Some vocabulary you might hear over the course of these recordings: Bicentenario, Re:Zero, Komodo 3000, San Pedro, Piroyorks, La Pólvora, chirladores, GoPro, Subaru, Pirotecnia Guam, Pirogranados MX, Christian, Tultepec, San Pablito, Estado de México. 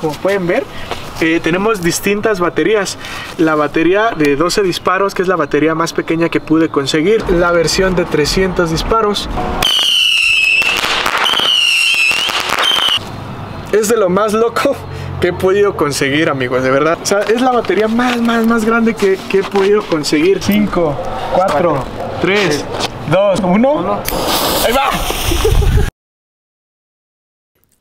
como pueden ver. Tenemos distintas baterías, la batería de 12 disparos, que es la batería más pequeña que pude conseguir, la versión de 300 disparos. Es de lo más loco que he podido conseguir, amigos, de verdad. O sea, es la batería más grande que he podido conseguir. 5, 4, 3, 2, 1. ¡Ahí va!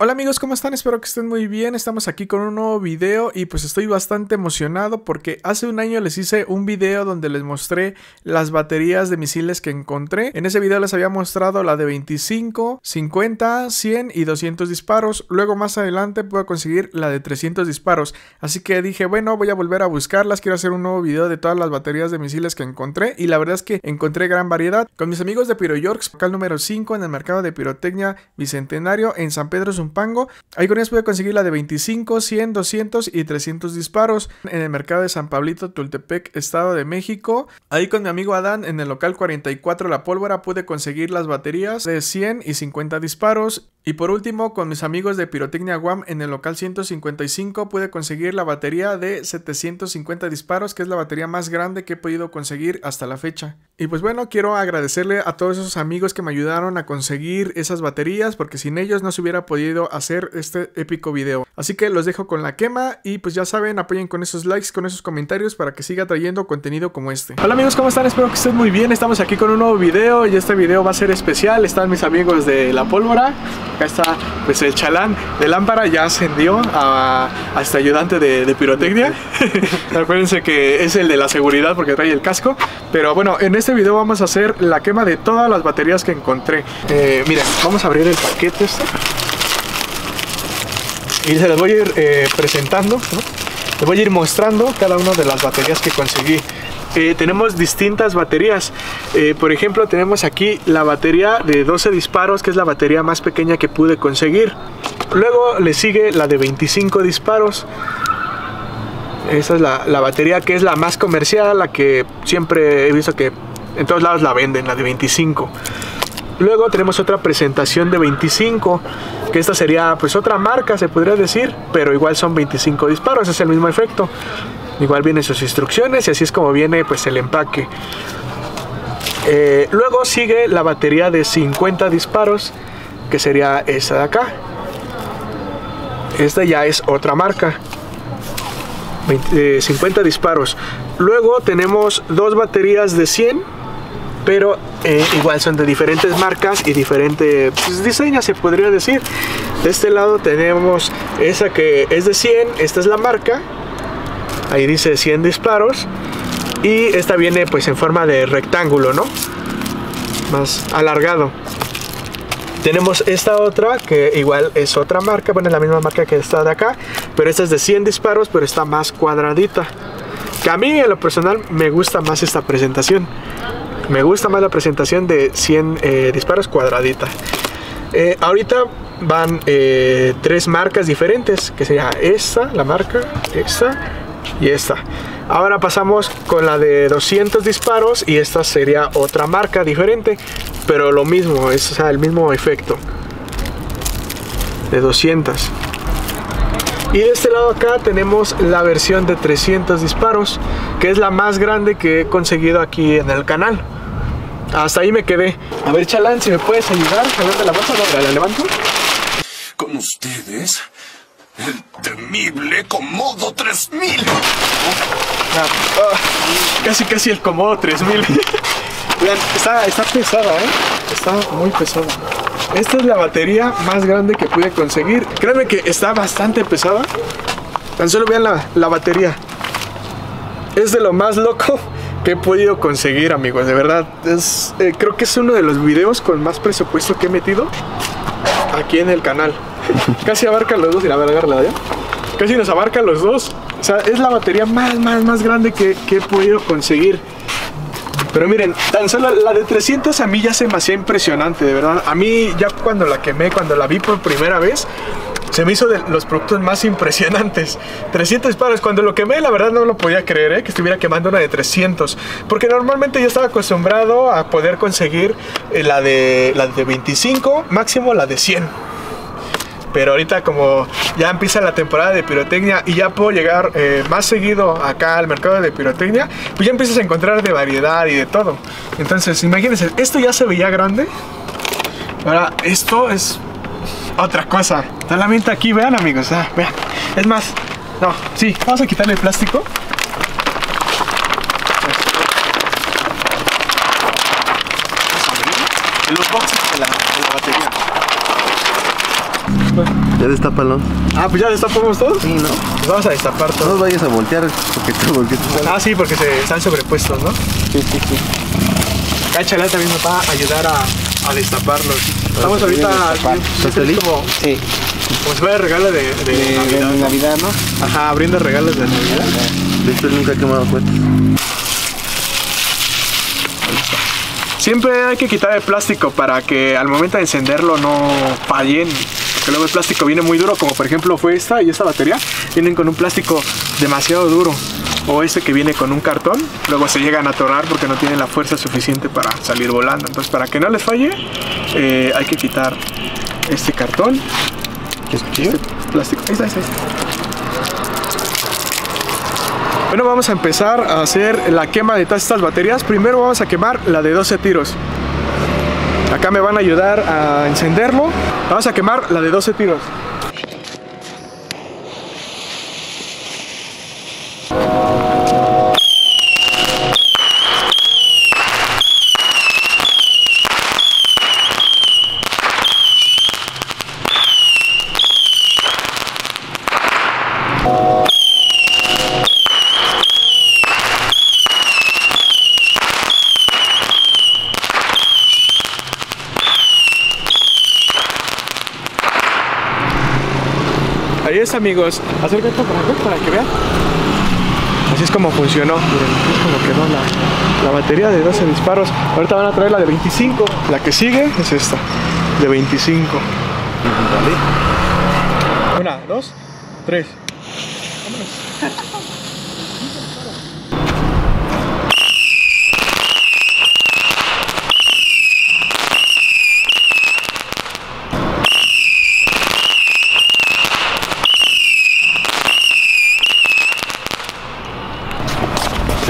Hola amigos, ¿cómo están? Espero que estén muy bien. Estamos aquí con un nuevo video y pues estoy bastante emocionado porque hace un año les hice un video donde les mostré las baterías de misiles que encontré. En ese video les había mostrado la de 25, 50, 100 y 200 disparos. Luego más adelante pude conseguir la de 300 disparos. Así que dije, bueno, voy a volver a buscarlas. Quiero hacer un nuevo video de todas las baterías de misiles que encontré. Y la verdad es que encontré gran variedad. Con mis amigos de Piroyorks, local número 5 en el mercado de Pirotecnia Bicentenario en San Pedro, Pango. Ahí con ellos pude conseguir la de 25, 100, 200 y 300 disparos en el mercado de San Pablito, Tultepec, Estado de México. Ahí con mi amigo Adán en el local 44 La Pólvora pude conseguir las baterías de 100 y 50 disparos. Y por último, con mis amigos de Pirotecnia Guam en el local 155 pude conseguir la batería de 750 disparos, que es la batería más grande que he podido conseguir hasta la fecha. Y pues bueno, quiero agradecerle a todos esos amigos que me ayudaron a conseguir esas baterías, porque sin ellos no se hubiera podido hacer este épico video. Así que los dejo con la quema y pues ya saben, apoyen con esos likes, con esos comentarios para que siga trayendo contenido como este. Hola amigos, ¿cómo están? Espero que estén muy bien. Estamos aquí con un nuevo video y este video va a ser especial. Están mis amigos de La Pólvora. Acá está pues el chalán de lámpara, ya ascendió a este ayudante de pirotecnia. Acuérdense que es el de la seguridad porque trae el casco. Pero bueno, en este video vamos a hacer la quema de todas las baterías que encontré. Miren, vamos a abrir el paquete este y se las voy a ir presentando, ¿no? Les voy a ir mostrando cada una de las baterías que conseguí. Tenemos distintas baterías. Por ejemplo, tenemos aquí la batería de 12 disparos, que es la batería más pequeña que pude conseguir. Luego le sigue la de 25 disparos. Esa es la batería que es la más comercial, la que siempre he visto que en todos lados la venden, la de 25. Luego tenemos otra presentación de 25, que esta sería pues otra marca, se podría decir, pero igual son 25 disparos, es el mismo efecto. Igual vienen sus instrucciones y así es como viene pues el empaque. Luego sigue la batería de 50 disparos, que sería esa de acá. Esta ya es otra marca. 50 disparos. Luego tenemos dos baterías de 100. Pero igual son de diferentes marcas y diferentes pues, diseños, se podría decir. De este lado tenemos esa que es de 100, esta es la marca. Ahí dice 100 disparos. Y esta viene pues en forma de rectángulo, ¿no? Más alargado. Tenemos esta otra que igual es otra marca, bueno, es la misma marca que esta de acá. Pero esta es de 100 disparos, pero está más cuadradita. Que a mí en lo personal me gusta más esta presentación. Me gusta más la presentación de 100 disparos cuadradita. Ahorita van tres marcas diferentes, que sería esta, la marca, esta y esta. Ahora pasamos con la de 200 disparos y esta sería otra marca diferente, pero lo mismo, es o sea, el mismo efecto de 200. Y de este lado acá tenemos la versión de 300 disparos, que es la más grande que he conseguido aquí en el canal. Hasta ahí me quedé. A ver, chalán, si me puedes ayudar, de la bolsa, la levanto. Con ustedes, el temible Komodo 3000. Casi el Komodo 3000. Vean, está pesada, ¿eh? Está muy pesada. Esta es la batería más grande que pude conseguir. Créanme que está bastante pesada. Tan solo vean la batería. Es de lo más loco que he podido conseguir, amigos, de verdad. Creo que es uno de los videos con más presupuesto que he metido aquí en el canal. Casi abarca los dos, y la voy a agarrar, ¿eh? Casi nos abarca los dos. O sea, es la batería más grande que he podido conseguir. Pero miren, tan solo la de 300 a mí ya se me hacía impresionante, de verdad. A mí ya cuando la quemé, cuando la vi por primera vez, se me hizo de los productos más impresionantes. 300 disparos, cuando lo quemé la verdad no lo podía creer, que estuviera quemando una de 300. Porque normalmente yo estaba acostumbrado a poder conseguir la de 25, máximo la de 100. pero ahorita como ya empieza la temporada de pirotecnia y ya puedo llegar más seguido acá al mercado de pirotecnia, pues ya empiezas a encontrar de variedad y de todo. Entonces imagínense, esto ya se veía grande, ahora esto es otra cosa. Está la venta aquí, vean amigos, vean. Es más, no, sí, vamos a quitarle el plástico. El unboxing de la batería. Ya destápalo. Ah, pues ya destapamos todos. Sí, ¿no? Pues vamos a destapar todos. No los vayas a voltear porque te volteas. Ah, sí, porque se están sobrepuestos, ¿no? Sí, sí, sí. Cáchala también nos va a ayudar a destaparlos. Estamos ahorita como, sí, como si fuera el regalo de Navidad, ¿no? Ajá, abriendo regalos de Navidad. De hecho, nunca he quemado cuentas. Siempre hay que quitar el plástico para que al momento de encenderlo no fallen, porque luego el plástico viene muy duro, como por ejemplo fue esta y esta batería, vienen con un plástico demasiado duro, o este que viene con un cartón, luego se llegan a atorar porque no tienen la fuerza suficiente para salir volando. Entonces para que no les falle, hay que quitar este cartón, este plástico, ahí está, ahí está, ahí está. Bueno, vamos a empezar a hacer la quema de todas estas baterías. Primero vamos a quemar la de 12 tiros. Acá me van a ayudar a encenderlo. Vamos a quemar la de 12 tiros. Ahí es, amigos, acércate para que vean. Así es como funcionó. Miren, así es como quedó la batería de 12 disparos. Ahorita van a traer la de 25. La que sigue es esta, de 25. Vale. 1, 2, 3. Vámonos.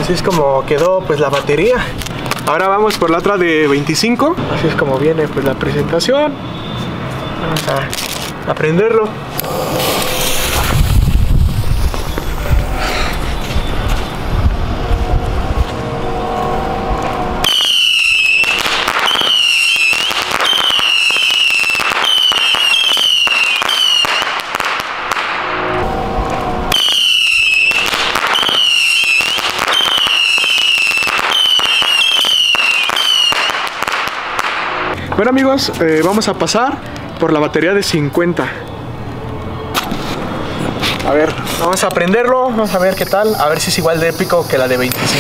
Así es como quedó pues la batería. Ahora vamos por la otra de 25. Así es como viene pues la presentación. Vamos a prenderlo. Bueno amigos, vamos a pasar por la batería de 50. A ver, vamos a prenderlo, vamos a ver qué tal, a ver si es igual de épico que la de 25.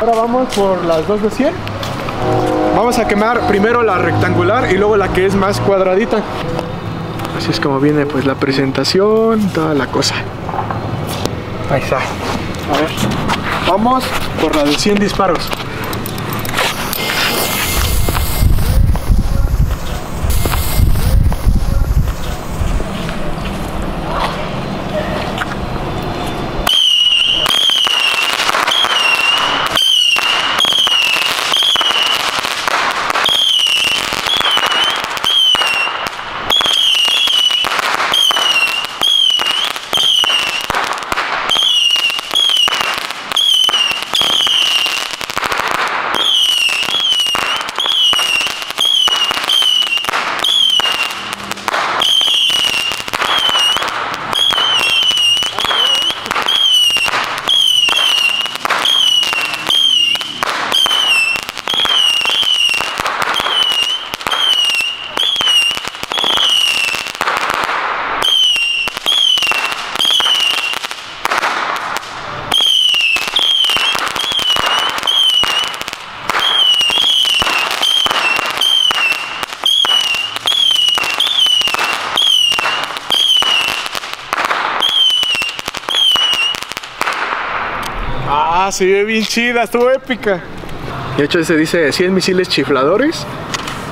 Ahora vamos por las dos de 100. Vamos a quemar primero la rectangular y luego la que es más cuadradita. Así es como viene pues la presentación, toda la cosa. Ahí está. A ver. Vamos por la de 100 disparos. Ah, se ve bien chida, estuvo épica. De hecho se dice 100 misiles chifladores.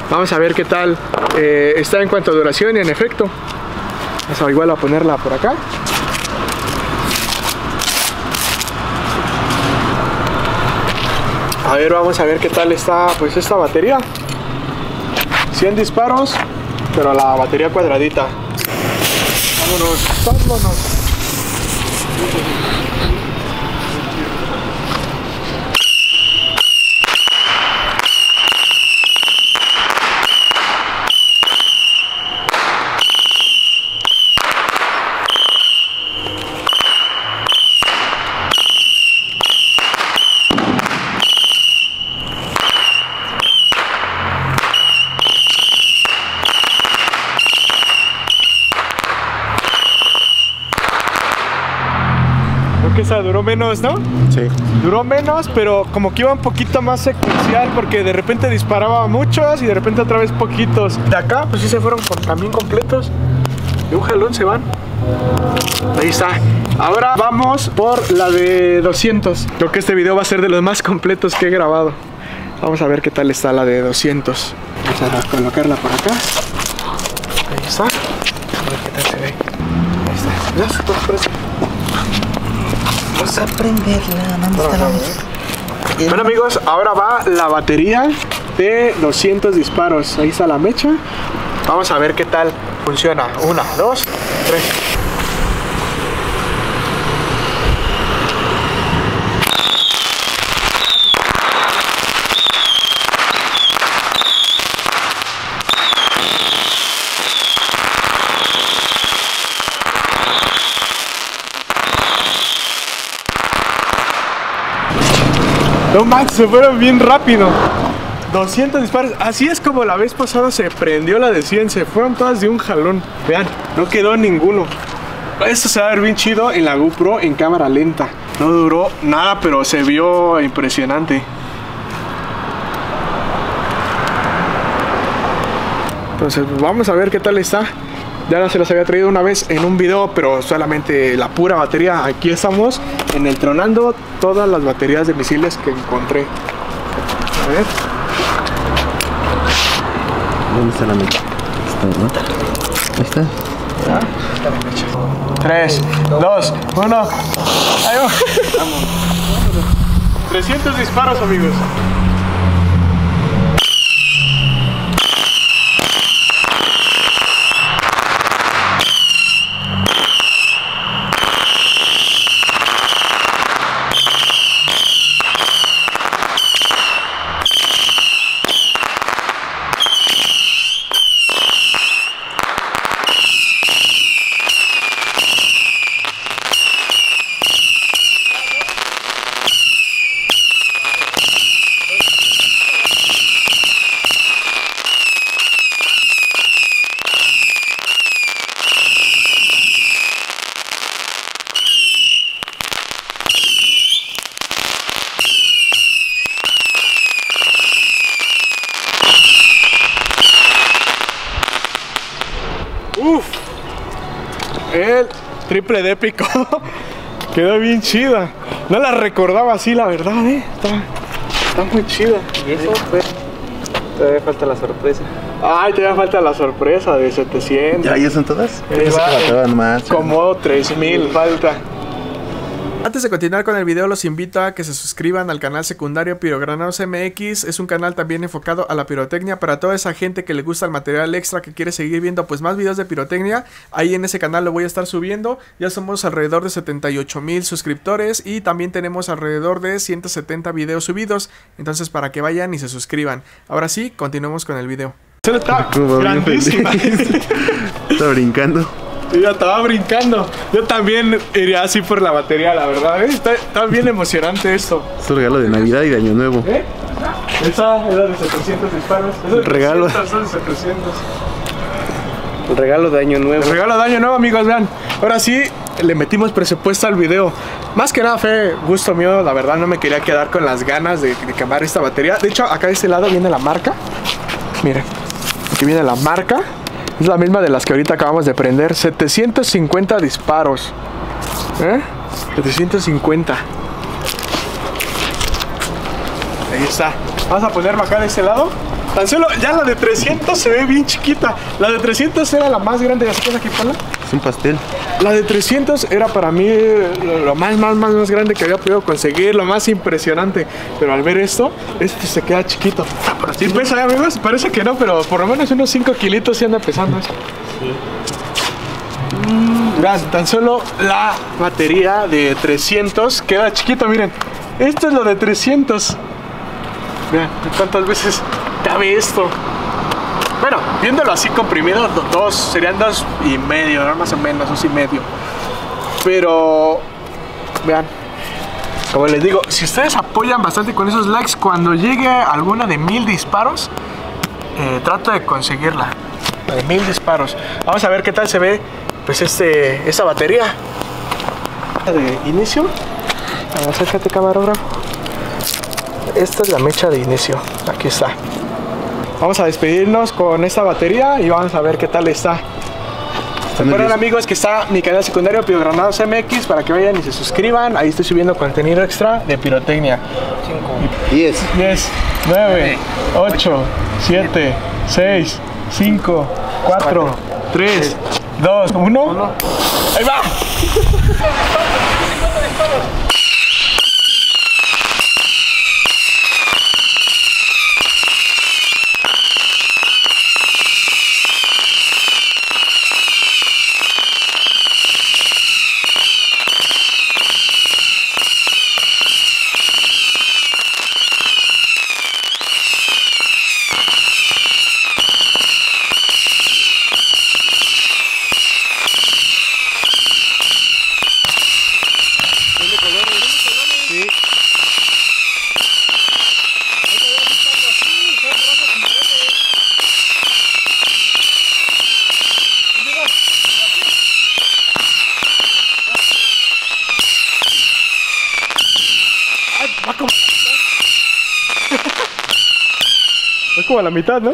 Vamos a ver qué tal está en cuanto a duración y en efecto. Vamos a igual a ponerla por acá. A ver, vamos a ver qué tal está pues esta batería. 100 disparos, pero la batería cuadradita. Vámonos. Esa duró menos, ¿no? Sí. Duró menos, pero como que iba un poquito más secuencial porque de repente disparaba muchos y de repente otra vez poquitos. De acá, pues sí se fueron también completos. De un jalón se van. Ahí está. Ahora vamos por la de 200. Creo que este video va a ser de los más completos que he grabado. Vamos a ver qué tal está la de 200. Vamos a colocarla por acá. Ahí está. A ver qué tal se ve. Ahí está. Vamos a prenderla, vamos a ver. Bueno amigos, ahora va la batería de 200 disparos. Ahí está la mecha. Vamos a ver qué tal funciona. 1, 2, 3. No manches, se fueron bien rápido. 200 disparos. Así es como la vez pasada se prendió la de 100. Se fueron todas de un jalón. Vean, no quedó ninguno. Esto se va a ver bien chido en la GoPro en cámara lenta. No duró nada, pero se vio impresionante. Entonces vamos a ver qué tal está. Ya se las había traído una vez en un video, pero solamente la pura batería. Aquí estamos en el tronando todas las baterías de misiles que encontré. A ver. ¿Dónde está la mecha? Ahí está. ¿Ah? 3, 2, 1. Ahí va. 300 disparos, amigos. El triple de épico. Quedó bien chida. No la recordaba así, la verdad, Está muy chida. ¿Y eso fue? Todavía falta la sorpresa. Ay, todavía falta la sorpresa de 700. ¿Ya son todas? Komodo 3000 falta. Antes de continuar con el video, los invito a que se suscriban al canal secundario Pirogranados MX. Es un canal también enfocado a la pirotecnia para toda esa gente que le gusta el material extra, que quiere seguir viendo pues más videos de pirotecnia. Ahí en ese canal lo voy a estar subiendo. Ya somos alrededor de 78,000 suscriptores y también tenemos alrededor de 170 videos subidos. Entonces para que vayan y se suscriban. Ahora sí, continuemos con el video. Está grandísima. Está brincando. Yo estaba brincando. Yo también iría así por la batería, la verdad. Está bien emocionante esto. Es un regalo de Navidad y de Año Nuevo. Esa era de 700 disparos. El regalo. El regalo de Año Nuevo. El regalo de Año Nuevo, amigos, vean. Ahora sí, le metimos presupuesto al video. Más que nada fue gusto mío. La verdad, no me quería quedar con las ganas de quemar esta batería. De hecho, acá de este lado viene la marca. Miren, aquí viene la marca. Es la misma de las que ahorita acabamos de prender. 750 disparos. 750. Ahí está. Vamos a ponerlo acá de este lado. Tan solo ya la de 300 se ve bien chiquita. La de 300 era la más grande. ¿Ya sabes aquí, Paula? Es un pastel. La de 300 era para mí lo más grande que había podido conseguir, lo más impresionante. Pero al ver esto, este se queda chiquito. Sí, pesa, amigos. Parece que no, pero por lo menos unos 5 kilitos sí anda pesando eso. Sí. Tan solo la batería de 300 queda chiquita, miren. Esto es lo de 300. Vean cuántas veces cabe esto. Bueno, viéndolo así comprimido, serían 2,5, ¿no? Más o menos, 2,5. Pero vean, como les digo, si ustedes apoyan bastante con esos likes, cuando llegue alguna de 1000 disparos, trato de conseguirla. De 1000 disparos. Vamos a ver qué tal se ve, pues, esta batería. De inicio. Acércate, camarógrafo. Esta es la mecha de inicio. Aquí está. Vamos a despedirnos con esta batería y vamos a ver qué tal está. Recuerden, amigos, que está mi canal secundario Pirogranados MX para que vayan y se suscriban. Ahí estoy subiendo contenido extra de pirotecnia. 5, 10, 9, 8, 7, 6, 5, 4, 3, 2, 1. ¡Ahí va! A la mitad, ¿no?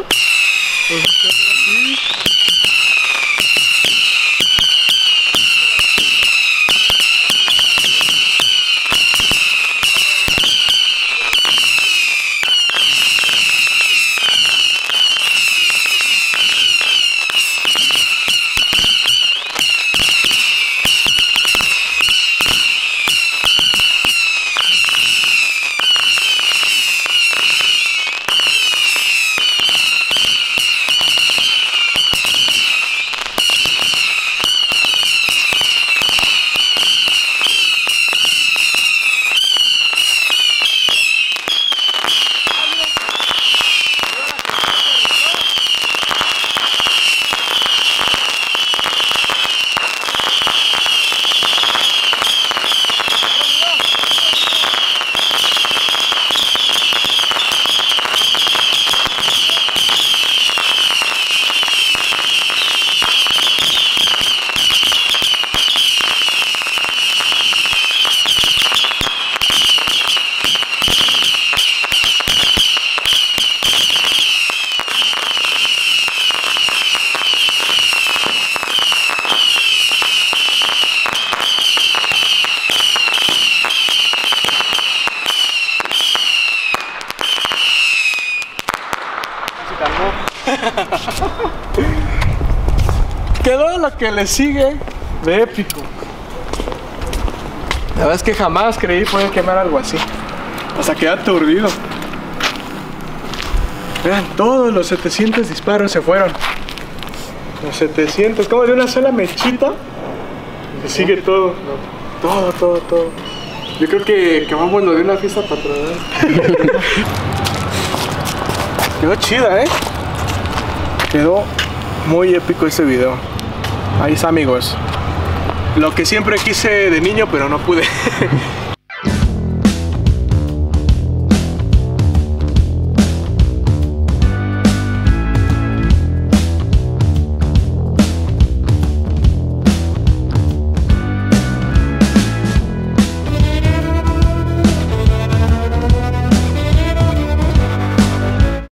Quedó lo que le sigue de épico. La verdad es que jamás creí poder quemar algo así. Hasta quedé aturdido. Vean, todos los 700 disparos se fueron. Los 700, como de una sola mechita. Se sigue todo. Todo. Yo creo que quemamos lo de una fiesta patronal. Quedó chida, ¿eh? Quedó muy épico este video. Ahí está, amigos. Lo que siempre quise de niño, pero no pude.